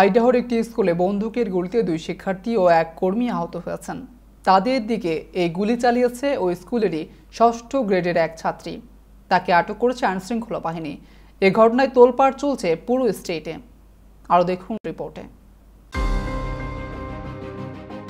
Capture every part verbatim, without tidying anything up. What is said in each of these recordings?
আইডাহোর একটি স্কুলে বন্দুকের গুলিতে দুই শিক্ষার্থী ও এক কর্মী আহত হয়েছেন। তাদের দিকে এই গুলি চালিয়েছে ওই স্কুলেরই ষষ্ঠ গ্রেডের এক ছাত্রী। তাকে আটক করেছে আইনশৃঙ্খলা বাহিনী। এ ঘটনায় তোলপাড় চলছে পুরো স্টেটে। আরও দেখুন রিপোর্টে।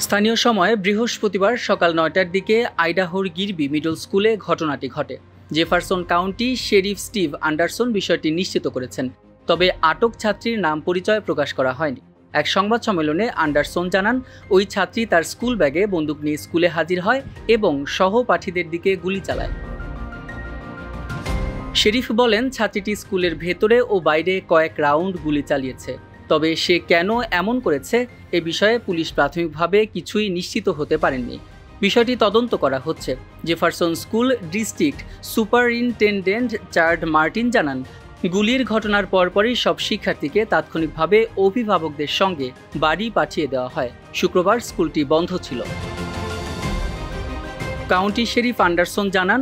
স্থানীয় সময় বৃহস্পতিবার সকাল নয়টার দিকে আইডাহোর গিরবি মিডল স্কুলে ঘটনাটি ঘটে। Jefferson county sheriff Steve Anderson বিষয়টি নিশ্চিত করেছেন, তবে আটক ছাত্রীর নাম পরিচয় প্রকাশ করা হয়নি। এক সংবাদ সম্মেলনে অ্যান্ডারসন জানান, ওই ছাত্রী তার স্কুল ব্যাগে বন্দুক নিয়ে স্কুলে হাজির হয় এবং সহপাঠীদের দিকে গুলি চালায়। শেরিফ বলেন, ছাত্রীটি স্কুলের ভেতরে ও বাইরে কয়েক রাউন্ড গুলি চালিয়েছে, তবে সে কেন এমন করেছে এ বিষয়ে পুলিশ প্রাথমিকভাবে কিছুই নিশ্চিত হতে পারেননি। বিষয়টি তদন্ত করা হচ্ছে। Jefferson school district superintendent Charles Martin জানান, গুলির ঘটনার পরপরই সব শিক্ষার্থীকে তাৎক্ষণিকভাবে অভিভাবকদের সঙ্গে বাড়ি পাঠিয়ে দেওয়া হয়। শুক্রবার স্কুলটি বন্ধ ছিল। কাউন্টি শেরিফ অ্যান্ডারসন জানান,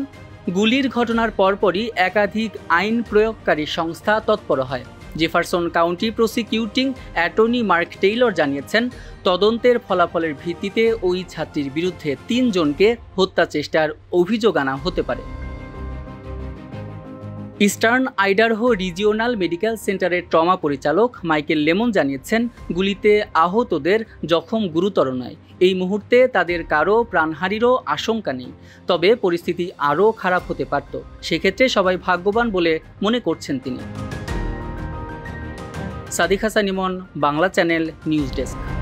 গুলির ঘটনার পরপরই একাধিক আইন প্রয়োগকারী সংস্থা তৎপর হয়। Jefferson county prosecuting attorney Mark Taylor জানিয়েছেন, তদন্তের ফলাফলের ভিত্তিতে ওই ছাত্রীর বিরুদ্ধে তিনজনকে হত্যা চেষ্টার অভিযোগ আনা হতে পারে। ইস্টার্ন আইডাহো রিজিওনাল মেডিকেল সেন্টারের ট্রমা পরিচালক মাইকেল লেমন জানিয়েছেন, গুলিতে আহতদের জখম গুরুতর নয়। এই মুহূর্তে তাদের কারও প্রাণহানিরও আশঙ্কা নেই, তবে পরিস্থিতি আরও খারাপ হতে পারত। সেক্ষেত্রে সবাই ভাগ্যবান বলে মনে করছেন তিনি। সাদিক হাসান ইমন, বাংলা চ্যানেল নিউজ ডেস্ক।